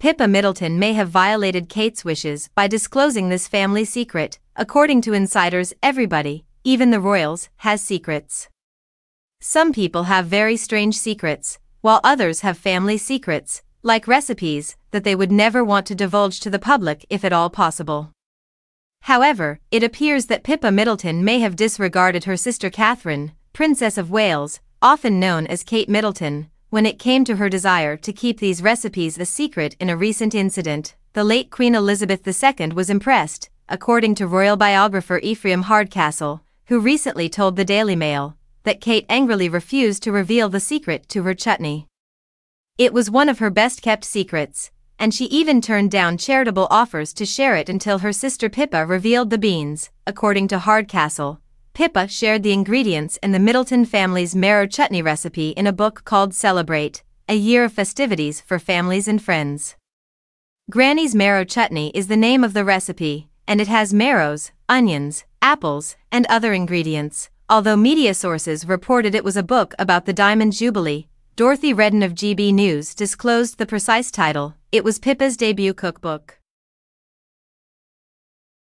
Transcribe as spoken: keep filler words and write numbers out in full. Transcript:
Pippa Middleton may have violated Kate's wishes by disclosing this family secret. According to insiders, everybody, even the royals, has secrets. Some people have very strange secrets, while others have family secrets, like recipes, that they would never want to divulge to the public if at all possible. However, it appears that Pippa Middleton may have disregarded her sister Catherine, Princess of Wales, often known as Kate Middleton, when it came to her desire to keep these recipes a secret. In a recent incident, the late Queen Elizabeth the Second was impressed, according to royal biographer Ephraim Hardcastle, who recently told the Daily Mail, that Kate angrily refused to reveal the secret to her chutney. It was one of her best-kept secrets, and she even turned down charitable offers to share it until her sister Pippa revealed the beans. According to Hardcastle, Pippa shared the ingredients in the Middleton family's marrow chutney recipe in a book called Celebrate, A Year of Festivities for Families and Friends. Granny's marrow chutney is the name of the recipe, and it has marrows, onions, apples, and other ingredients, although media sources reported it was a book about the Diamond Jubilee. Dorothy Redden of G B News disclosed the precise title. It was Pippa's debut cookbook.